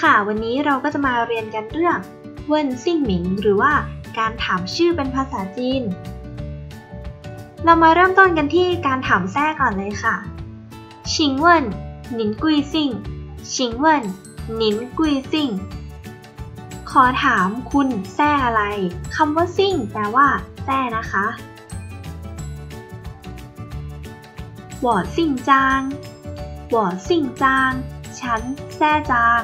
ค่ะวันนี้เราก็จะมาเรียนกันเรื่องเว่นซิ่งหมิงหรือว่าการถามชื่อเป็นภาษาจีนเรามาเริ่มต้นกันที่การถามแท้ก่อนเลยค่ะชิงเว่นหนินกุยซิ่งชิงเว่นหนินกุยซิ่งขอถามคุณแท้อะไรคำว่าซิ่งแปลว่าแท้นะคะวอซิ่งจางวอซิ่งจางฉันแท้จาง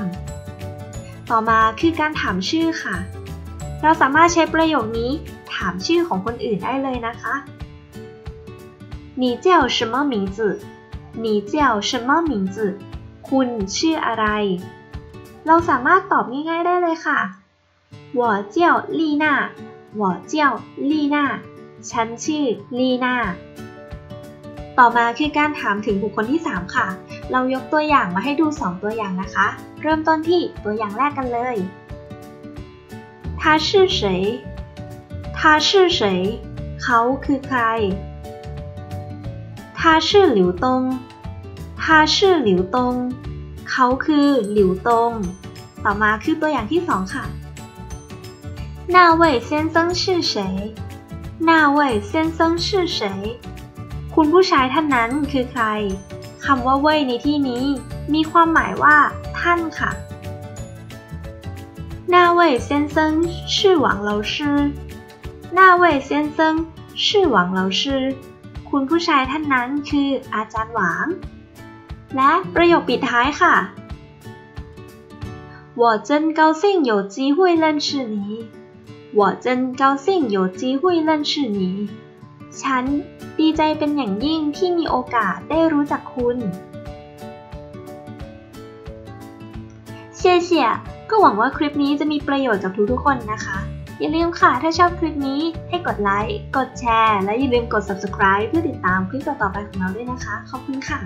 ต่อมาคือการถามชื่อค่ะเราสามารถใช้ประโยคนี้ถามชื่อของคนอื่นได้เลยนะคะ你叫什么名字？你叫什么名字？คุณชื่ออะไรเราสามารถตอบง่ายๆได้เลยค่ะ我叫丽娜我叫丽娜ฉันชื่อลีน่าต่อมาคือการถามถึงบุคคลที่3ค่ะเรายกตัวอย่างมาให้ดู2ตัวอย่างนะคะเริ่มต้นที่ตัวอย่างแรกกันเลย他是谁？他是谁？เขาคือใคร他是หลิวตง他是หลิวตงเขาคือหลิวตงต่อมาคือตัวอย่างที่2ค่ะ那位先生是谁那位先生是谁คุณผู้ชายท่านนั้นคือใครคำว่าเว่ยในที่นี้มีความหมายว่าท่านค่ะ那位先生是王老师那位先生是王老师คุณผู้ชายท่านนั้นคืออาจารย์หวางและประโยคปิดท้ายค่ะ我真高兴有机会认识你我真高兴有机会认识你ฉันดีใจเป็นอย่างยิ่งที่มีโอกาสได้รู้จักคุณเชี่ยเชี่ยก็หวังว่าคลิปนี้จะมีประโยชน์กับทุกๆคนนะคะอย่าลืมค่ะถ้าชอบคลิปนี้ให้กดไลค์กดแชร์และอย่าลืมกด Subscribe เพื่อติดตามคลิปต่อๆไปของเราด้วยนะคะขอบคุณค่ะ